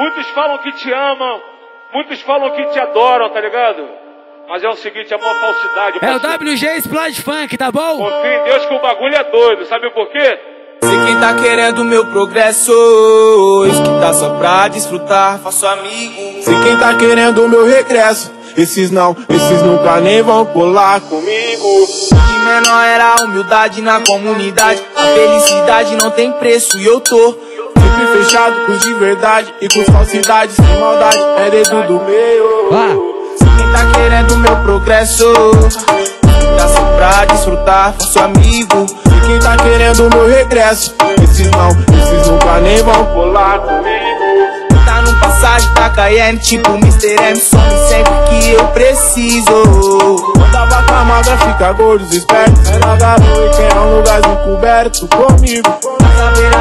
Muitos falam que te amam, muitos falam que te adoram, tá ligado? Mas é o seguinte, é uma falsidade. É o WG Splash Funk, tá bom? Confia em Deus que o bagulho é doido, sabe por quê? Sei que tá querendo meu progresso, esse que tá só pra desfrutar, faço amigo. Sei quem tá querendo meu regresso, esses nunca nem vão colar comigo. Que menor era a humildade na comunidade, a felicidade não tem preço e eu tô sempre fechado com os de verdade e com falsidade, sem maldade, é dedo do meio. Se quem tá querendo meu progresso, tá só pra desfrutar, faço amigo. Se quem tá querendo meu regresso, esses nunca nem vão colar comigo. Tá no passagem da Cayenne, tipo Mr. M, some sempre que eu preciso. Quando a vaca magra fica gordos espertos, ela garou e quer um lugarzinho coberto comigo.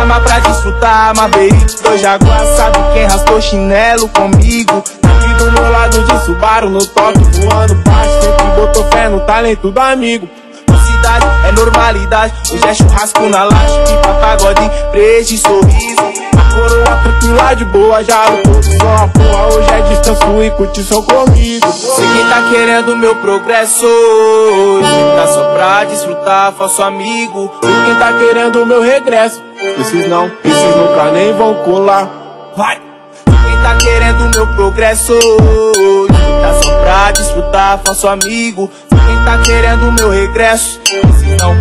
Mas pra desfrutar, Maverick, dois jaguar, sabe quem rastou chinelo comigo? Aqui do meu lado de Subaru, no toque, voando baixo, sempre botou fé no talento do amigo. Cidade é normalidade, hoje é churrasco na laje, pipa, pagode, preço e sorriso. A coroa tranquila de boa, já tô só a porra, hoje é descanso e curtição comigo. Sei quem tá querendo meu progresso, hoje tá só pra desfrutar, falso amigo. Sei quem tá querendo meu regresso, esses nunca nem vão colar. Vai! Quem tá querendo meu progresso, hoje tá só pra desfrutar, falso amigo. Quem tá querendo meu regresso, esses não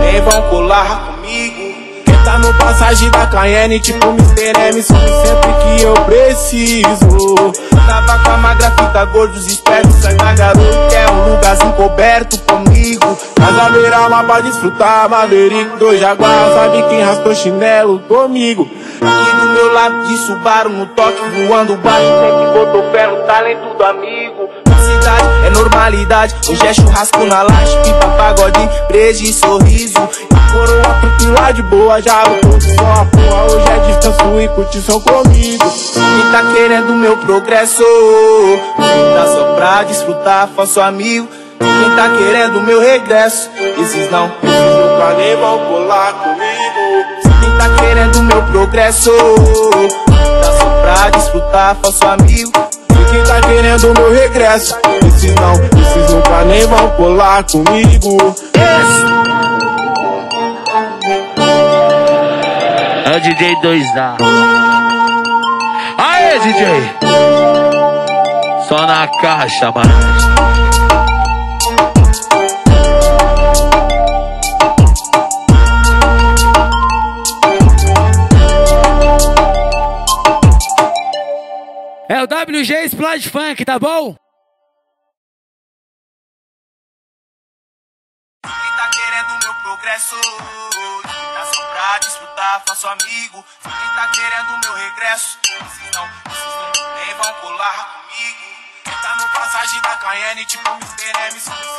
nem vão colar comigo. Quem tá no passagem da Cayenne, tipo Mr. M, some sempre que eu preciso. Tava com a magra, fica gordos espertos, sai na garota, quer um lugarzinho coberto comigo. Mas a beira lá pra desfrutar, Maverick, dois jaguar, sabe quem rastou chinelo comigo? E no meu lado de Subaru, no toque, voando baixo, sempre botou pé no talento do amigo. É normalidade, hoje é churrasco na laje, pipa, pagode, preço e sorriso. E coroa tranquila de boa, já o ponto só a porra, hoje é descanso e curtição comigo. Quem tá querendo meu progresso, quem tá só pra desfrutar, faço amigo. Quem tá querendo meu regresso, esses nunca nem vão colar comigo. Quem tá querendo meu progresso, quem tá só pra desfrutar, faço amigo. Quem tá querendo meu regresso, esses nunca nem vão colar comigo. É o DJ 2A. Aê, DJ! Só na caixa, mano. É o WG Splash Funk, tá bom? Quem tá querendo meu progresso, tá só pra desfrutar, faço amigo. Quem tá querendo meu regresso, esses não nem vão colar comigo. Quem tá no passagem da Cayenne, tipo Mr. M,